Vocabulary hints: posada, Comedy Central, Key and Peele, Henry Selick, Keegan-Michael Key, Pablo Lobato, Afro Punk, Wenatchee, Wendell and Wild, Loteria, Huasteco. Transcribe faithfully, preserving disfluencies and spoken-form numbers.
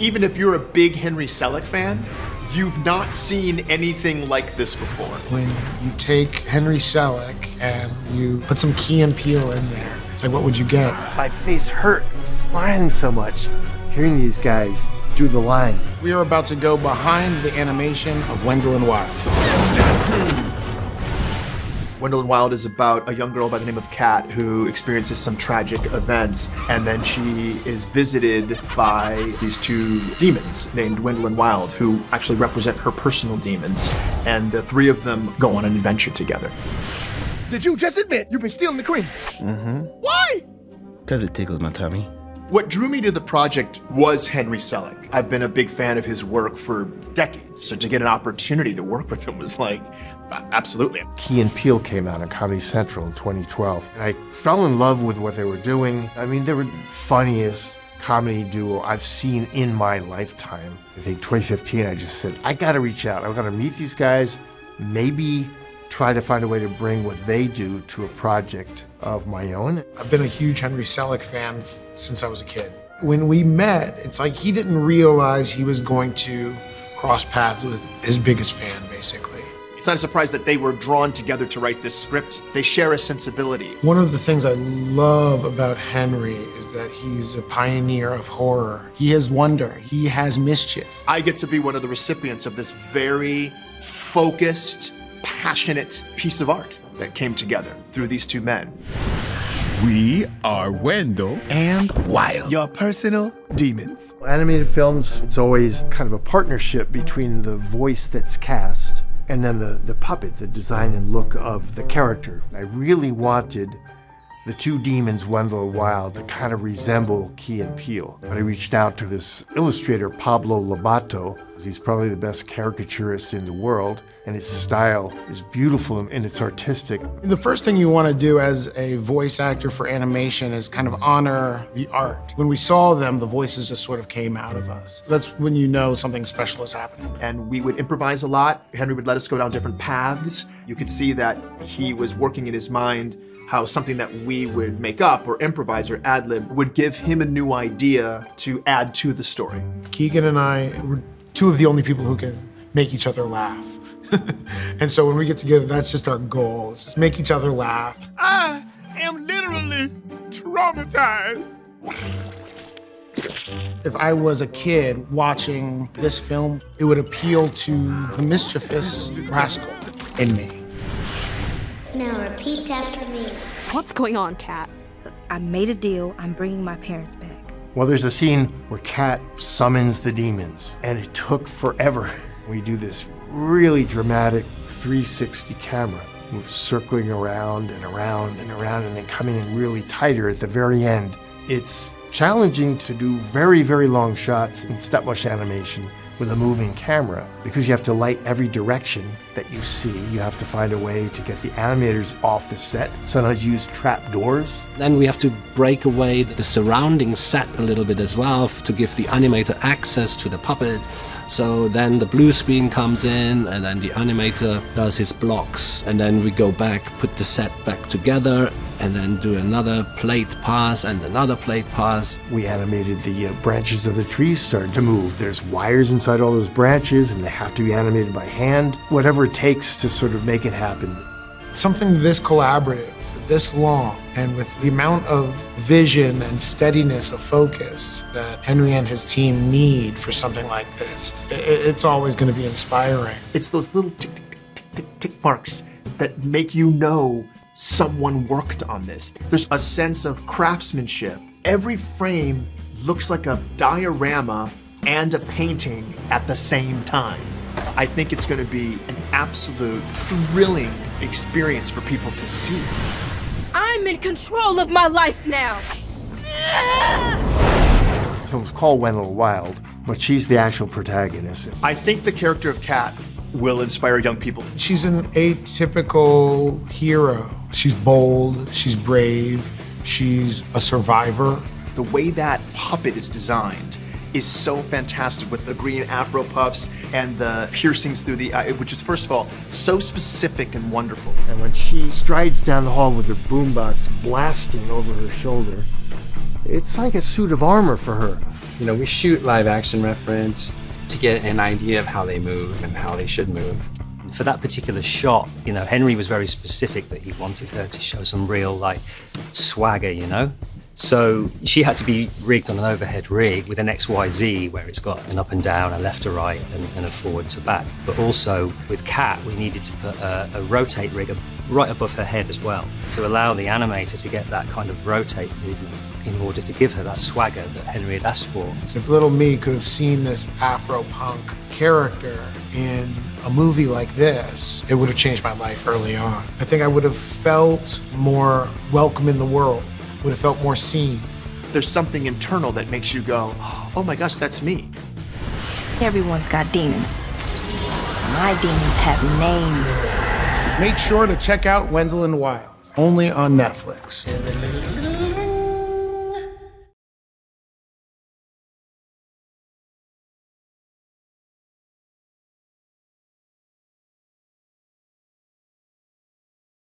even if you're a big Henry Selick fan, you've not seen anything like this before. When you take Henry Selick and you put some Key and Peele in there, it's like, what would you get? My face hurt, smiling so much, hearing these guys do the lines. We are about to go behind the animation of Wendell and Wild. Wendell and Wild is about a young girl by the name of Kat who experiences some tragic events, and then she is visited by these two demons named Wendell and Wild, who actually represent her personal demons, and the three of them go on an adventure together. Did you just admit you've been stealing the cream? Mm-hmm. Why? Because it tickles my tummy. What drew me to the project was Henry Selick. I've been a big fan of his work for decades, so to get an opportunity to work with him was like, absolutely. Key and Peele came out on Comedy Central in twenty twelve, and I fell in love with what they were doing. I mean, they were the funniest comedy duo I've seen in my lifetime. I think twenty fifteen, I just said, I gotta reach out. I gotta meet these guys, maybe try to find a way to bring what they do to a project of my own. I've been a huge Henry Selick fan since I was a kid. When we met, it's like he didn't realize he was going to cross paths with his biggest fan, basically. It's not a surprise that they were drawn together to write this script. They share a sensibility. One of the things I love about Henry is that he's a pioneer of horror. He has wonder, he has mischief. I get to be one of the recipients of this very focused, passionate piece of art that came together through these two men. We are Wendell and Wild, your personal demons. Animated films, it's always kind of a partnership between the voice that's cast and then the, the puppet, the design and look of the character. I really wanted the two demons, Wendell and Wild, to kind of resemble Key and Peele. But I reached out to this illustrator, Pablo Lobato. He's probably the best caricaturist in the world, and his style is beautiful and it's artistic. The first thing you want to do as a voice actor for animation is kind of honor the art. When we saw them, the voices just sort of came out of us. That's when you know something special is happening. And we would improvise a lot. Henry would let us go down different paths. You could see that he was working in his mind how something that we would make up or improvise or ad-lib would give him a new idea to add to the story. Keegan and I were two of the only people who can make each other laugh. And so when we get together, that's just our goal. It's just make each other laugh. I am literally traumatized. If I was a kid watching this film, it would appeal to the mischievous rascal in me. Now repeat after me. What's going on, Kat? I made a deal. I'm bringing my parents back. Well, there's a scene where Kat summons the demons, and it took forever. We do this really dramatic three sixty camera move, circling around and around and around, and then coming in really tighter at the very end. It's challenging to do very, very long shots in stop-motion animation with a moving camera, because you have to light every direction that you see. You have to find a way to get the animators off the set. Sometimes you use trap doors. Then we have to break away the surrounding set a little bit as well to give the animator access to the puppet. So then the blue screen comes in, and then the animator does his blocks. And then we go back, put the set back together, and then do another plate pass and another plate pass. We animated the uh, branches of the trees starting to move. There's wires inside all those branches, and they have to be animated by hand. Whatever it takes to sort of make it happen. Something this collaborative, this long, and with the amount of vision and steadiness of focus that Henry and his team need for something like this, it's always going to be inspiring. It's those little tick, tick, tick, tick, tick marks that make you know someone worked on this. There's a sense of craftsmanship. Every frame looks like a diorama and a painting at the same time. I think it's going to be an absolute thrilling experience for people to see. I'm in control of my life now. The film's called Wendell Wild, but she's the actual protagonist. I think the character of Kat will inspire young people. She's an atypical hero. She's bold, she's brave, she's a survivor. The way that puppet is designed is so fantastic, with the green afro puffs and the piercings through the eye, which is, first of all, so specific and wonderful. And when she strides down the hall with her boombox blasting over her shoulder, it's like a suit of armor for her. you know, we shoot live action reference to get an idea of how they move and how they should move. For that particular shot, you know, Henry was very specific that he wanted her to show some real, like, swagger, you know? So she had to be rigged on an overhead rig with an X Y Z where it's got an up and down, a left to right, and, and a forward to back. But also with Kat, we needed to put a, a rotate rig right above her head as well to allow the animator to get that kind of rotate movement in order to give her that swagger that Henry had asked for. If little me could have seen this Afro-punk character in a movie like this, it would have changed my life early on. I think I would have felt more welcome in the world, would have felt more seen. There's something internal that makes you go, oh my gosh, that's me. Everyone's got demons. My demons have names. Make sure to check out Wendell and Wild, only on Netflix.